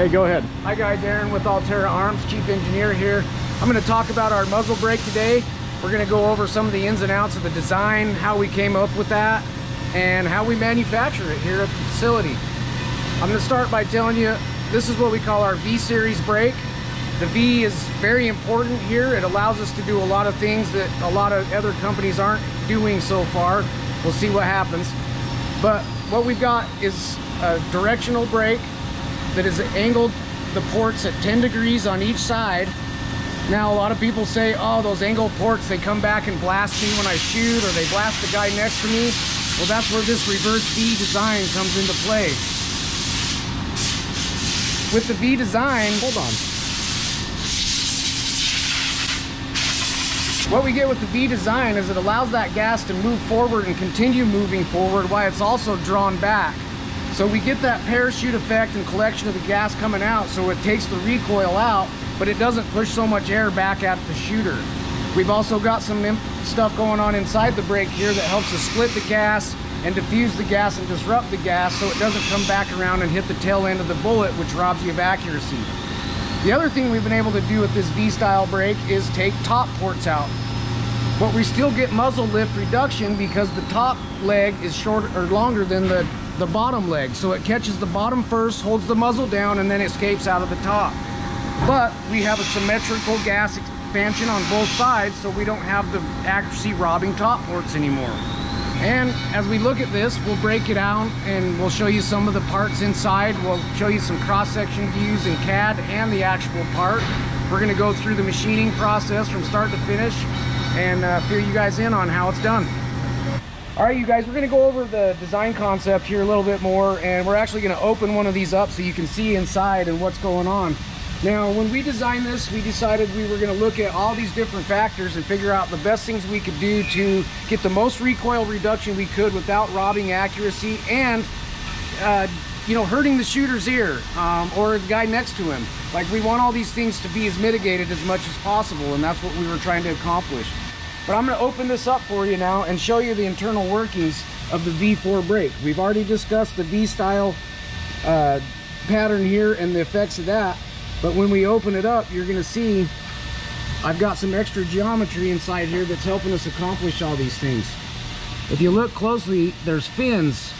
Okay, go ahead. Hi guys, Aaron with AllTerra Arms, Chief Engineer here. I'm going to talk about our muzzle brake today. We're going to go over some of the ins and outs of the design, how we came up with that, and how we manufacture it here at the facility. I'm going to start by telling you this is what we call our V series brake. The V is very important here. It allows us to do a lot of things that a lot of other companies aren't doing so far. We'll see what happens. But what we've got is a directional brake that is angled the ports at 10 degrees on each side. Now, a lot of people say, oh, those angled ports, they come back and blast me when I shoot, or they blast the guy next to me. Well, that's where this reverse V design comes into play. With the V design, hold on. What we get with the V design is it allows that gas to move forward and continue moving forward while it's also drawn back. So we get that parachute effect and collection of the gas coming out, so it takes the recoil out, but it doesn't push so much air back at the shooter. We've also got some stuff going on inside the brake here that helps us split the gas and diffuse the gas and disrupt the gas so it doesn't come back around and hit the tail end of the bullet, which robs you of accuracy. The other thing we've been able to do with this V-style brake is take top ports out. But we still get muzzle lift reduction because the top leg is shorter or longer than the bottom leg. So it catches the bottom first, holds the muzzle down, and then escapes out of the top. But we have a symmetrical gas expansion on both sides, so we don't have the accuracy robbing top ports anymore. And as we look at this, we'll break it out and we'll show you some of the parts inside. We'll show you some cross-section views in CAD and the actual part. We're going to go through the machining process from start to finish and fill you guys in on how it's done. All right, you guys, we're going to go over the design concept here a little bit more, and we're actually going to open one of these up so you can see inside and what's going on. Now, when we designed this, we decided we were going to look at all these different factors and figure out the best things we could do to get the most recoil reduction we could without robbing accuracy and, you know, hurting the shooter's ear or the guy next to him. Like, we want all these things to be as mitigated as much as possible, and that's what we were trying to accomplish. But I'm going to open this up for you now and show you the internal workings of the V4 brake. We've already discussed the V-style pattern here and the effects of that. But when we open it up, you're going to see I've got some extra geometry inside here that's helping us accomplish all these things. If you look closely, there's fins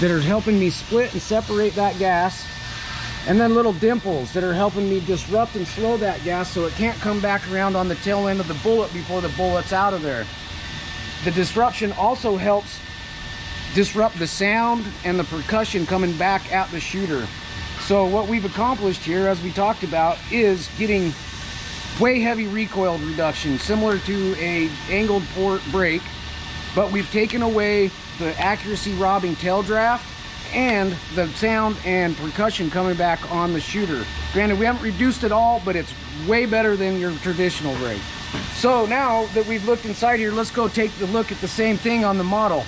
that are helping me split and separate that gas, and then little dimples that are helping me disrupt and slow that gas so it can't come back around on the tail end of the bullet before the bullet's out of there. The disruption also helps disrupt the sound and the percussion coming back at the shooter. So what we've accomplished here, as we talked about, is getting way heavy recoil reduction, similar to an angled port brake, but we've taken away the accuracy robbing tail draft and the sound and percussion coming back on the shooter. Granted, we haven't reduced it all, but it's way better than your traditional brake. So now that we've looked inside here, let's go take a look at the same thing on the model.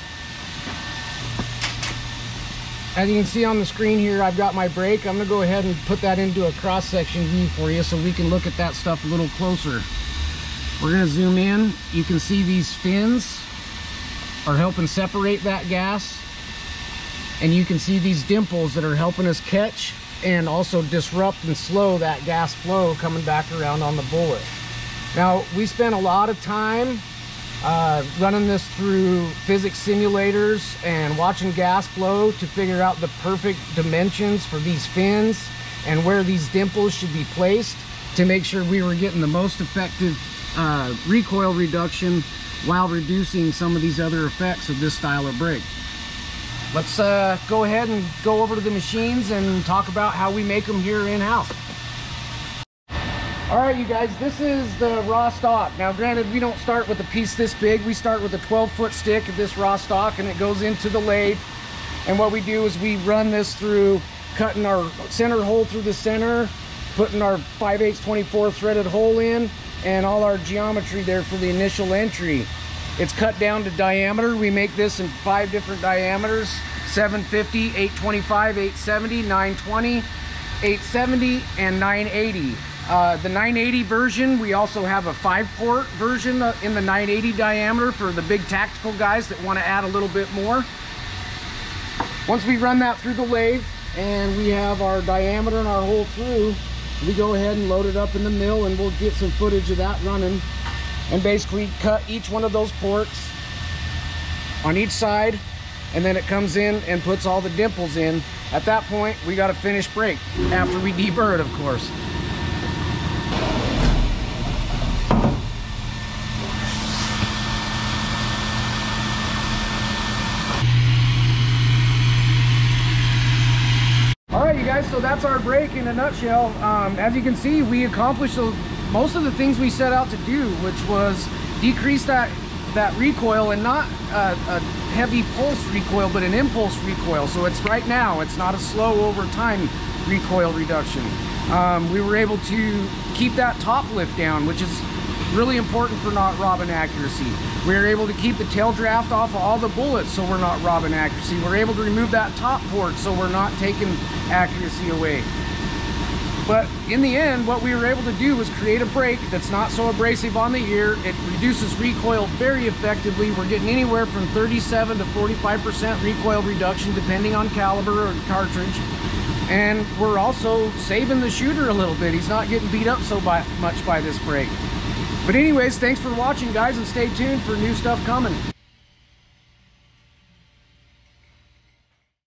As you can see on the screen here, I've got my brake. I'm going to go ahead and put that into a cross-section view for you so we can look at that stuff a little closer. We're going to zoom in. You can see these fins are helping separate that gas. And you can see these dimples that are helping us catch and also disrupt and slow that gas flow coming back around on the bullet. Now, we spent a lot of time running this through physics simulators and watching gas flow to figure out the perfect dimensions for these fins and where these dimples should be placed to make sure we were getting the most effective recoil reduction while reducing some of these other effects of this style of brake. Let's go ahead and go over to the machines and talk about how we make them here in-house. All right, you guys, this is the raw stock. Now, granted, we don't start with a piece this big. We start with a 12-foot stick of this raw stock, and it goes into the lathe. And what we do is we run this through, cutting our center hole through the center, putting our 5/8 24 threaded hole in, and all our geometry there for the initial entry. It's cut down to diameter. We make this in 5 different diameters: 750, 825, 870, 920, 870, and 980. The 980 version, we also have a 5-port version in the 980 diameter for the big tactical guys that want to add a little bit more. Once we run that through the lathe, and we have our diameter and our hole through, we go ahead and load it up in the mill, and we'll get some footage of that running, and basically cut each one of those ports on each side, and then it comes in and puts all the dimples in. At that point, we got a finished brake, after we deburr it, of course. You guys, so that's our brake in a nutshell. As you can see, we accomplished most of the things we set out to do, which was decrease that recoil, and not a heavy pulse recoil, but an impulse recoil. So it's right now, it's not a slow over time recoil reduction. We were able to keep that top lift down, which is really important for not robbing accuracy. We were able to keep the tail draft off of all the bullets, so we're not robbing accuracy. We're able to remove that top port, so we're not taking accuracy away. But in the end, what we were able to do was create a brake that's not so abrasive on the ear. It reduces recoil very effectively. We're getting anywhere from 37 to 45% recoil reduction, depending on caliber or cartridge. And we're also saving the shooter a little bit. He's not getting beat up so much by this brake. But anyways, thanks for watching, guys, and stay tuned for new stuff coming.